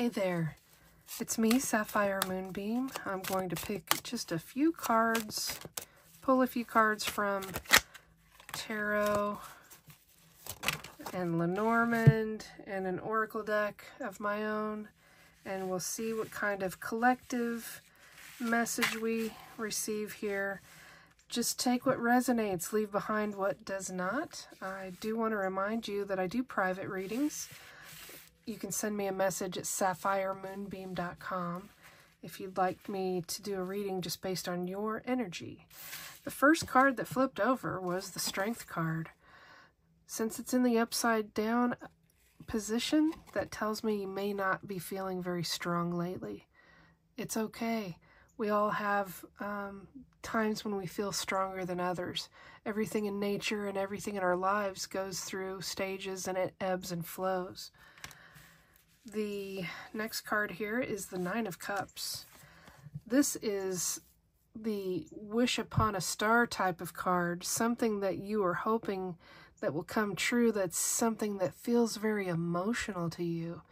Hey there, it's me, Sapphire Moonbeam. I'm going to pick just a few cards, pull a few cards from Tarot and Lenormand and an Oracle deck of my own, and we'll see what kind of collective message we receive here. Just take what resonates, leave behind what does not. I do want to remind you that I do private readings. You can send me a message at sapphiremoonbeam.com if you'd like me to do a reading just based on your energy. The first card that flipped over was the Strength card. Since it's in the upside down position, that tells me you may not be feeling very strong lately. It's okay. We all have times when we feel stronger than others. Everything in nature and everything in our lives goes through stages, and it ebbs and flows. The next card here is the Nine of Cups. This is the wish upon a star type of card, something that you are hoping that will come true, that's something that feels very emotional to you,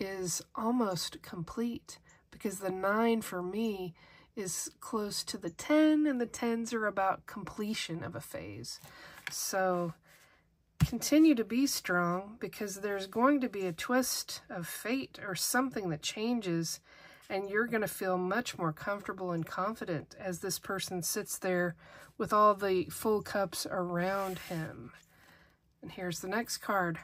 is almost complete. Because the 9 for me is close to the 10, and the 10s are about completion of a phase. So continue to be strong, because there's going to be a twist of fate or something that changes, and you're going to feel much more comfortable and confident as this person sits there with all the full cups around him. And here's the next card.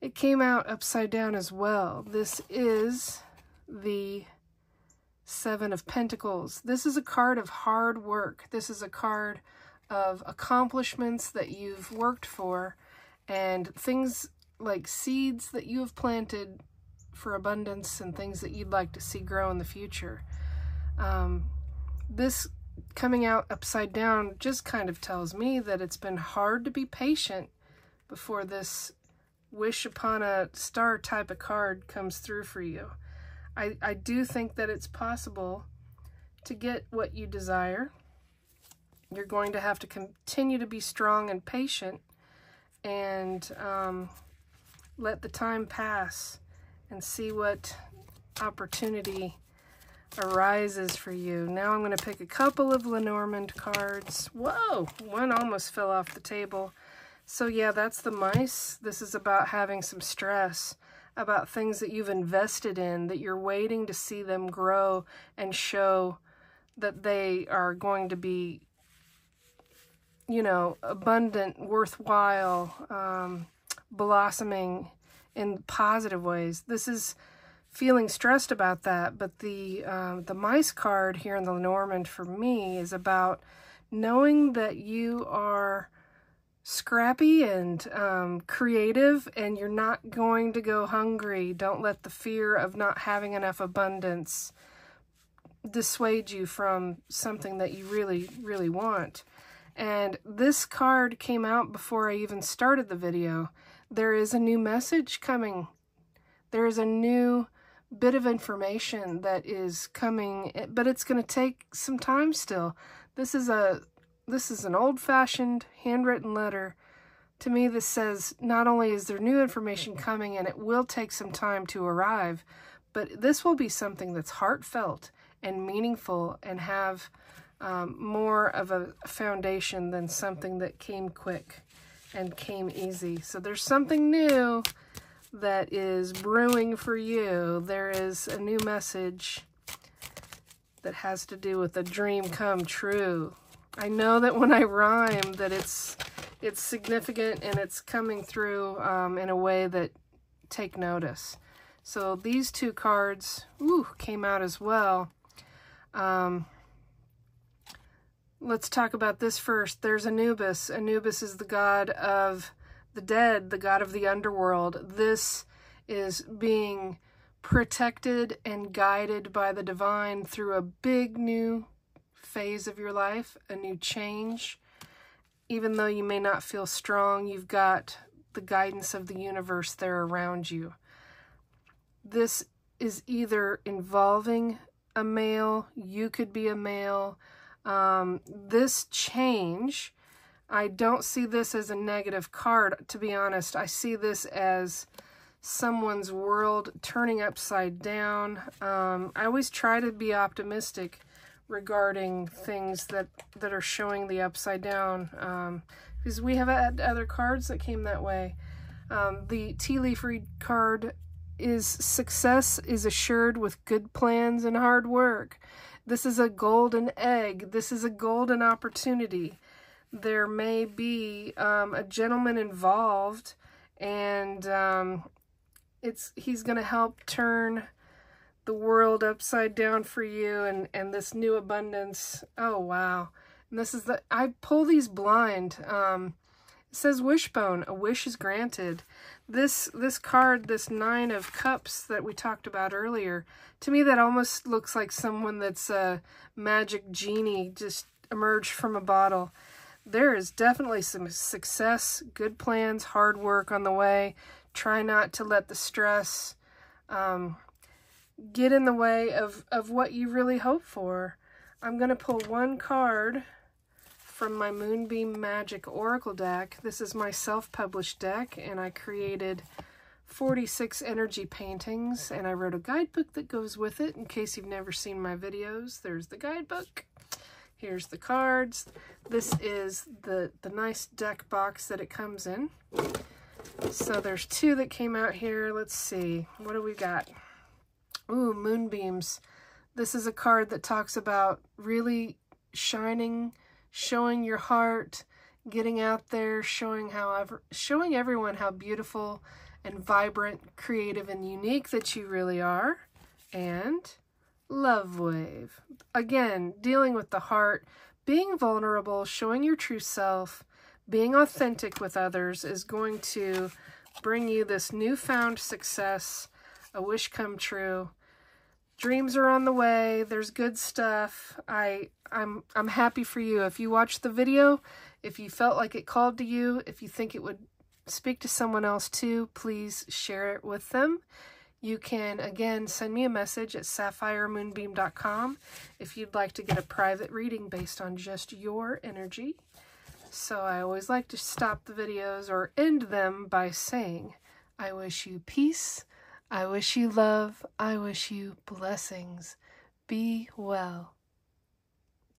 It came out upside down as well. This is the Seven of Pentacles. This is a card of hard work. This is a card of accomplishments that you've worked for, and things like seeds that you have planted for abundance and things that you'd like to see grow in the future. This coming out upside down just kind of tells me that it's been hard to be patient before this wish upon a star type of card comes through for you. I do think that it's possible to get what you desire. You're going to have to continue to be strong and patient, and let the time pass and see what opportunity arises for you. Now I'm going to pick a couple of Lenormand cards. Whoa! One almost fell off the table. So yeah, that's the Mice. This is about having some stress about things that you've invested in, that you're waiting to see them grow and show that they are going to be, you know, abundant, worthwhile, blossoming in positive ways. This is feeling stressed about that, but the Mice card here in the Lenormand for me is about knowing that you are scrappy and creative, and you're not going to go hungry. Don't let the fear of not having enough abundance dissuade you from something that you really, really want. And this card came out before I even started the video. There is a new message coming. There is a new bit of information that is coming, but it's going to take some time still. This is an old-fashioned handwritten letter to me that says not only is there new information coming, and it will take some time to arrive, but this will be something that's heartfelt and meaningful and have more of a foundation than something that came quick and came easy. So there's something new that is brewing for you. There is a new message that has to do with a dream come true. I know that when I rhyme that it's significant, and it's coming through in a way that take notice. So these two cards came out as well. Let's talk about this first. There's Anubis. Anubis is the god of the dead, the god of the underworld. This is being protected and guided by the divine through a big new phase of your life, a new change. Even though you may not feel strong, you've got the guidance of the universe there around you. This is either involving a male, you could be a male. This change, I don't see this as a negative card, to be honest. I see this as someone's world turning upside down. I always try to be optimistic regarding things that are showing the upside down, because we have had other cards that came that way. The tea leaf read card is success is assured with good plans and hard work. This is a golden egg. This is a golden opportunity. There may be a gentleman involved, and he's going to help turn the world upside down for you, and this new abundance. Oh, wow. And this is I pull these blind. It says wishbone. A wish is granted. This card, this 9 of cups that we talked about earlier, to me that almost looks like someone that's a magic genie just emerged from a bottle. There is definitely some success, good plans, hard work on the way. Try not to let the stress get in the way of what you really hope for. I'm going to pull one card from my Moonbeam Magic Oracle deck. This is my self-published deck, and I created 46 energy paintings, and I wrote a guidebook that goes with it. In case you've never seen my videos, there's the guidebook. Here's the cards. This is the nice deck box that it comes in. So there's 2 that came out here. Let's see. What do we got? Ooh, moonbeams. This is a card that talks about really shining, showing your heart, getting out there, showing everyone how beautiful and vibrant, creative, and unique that you really are. And love wave. Again, dealing with the heart, being vulnerable, showing your true self, being authentic with others is going to bring you this newfound success, a wish come true. Dreams are on the way. There's good stuff. I'm happy for you. If you watched the video, if you felt like it called to you, if you think it would speak to someone else too, please share it with them. You can, again, send me a message at sapphiremoonbeam.com if you'd like to get a private reading based on just your energy. So I always like to stop the videos or end them by saying, I wish you peace, I wish you love, I wish you blessings. Be well.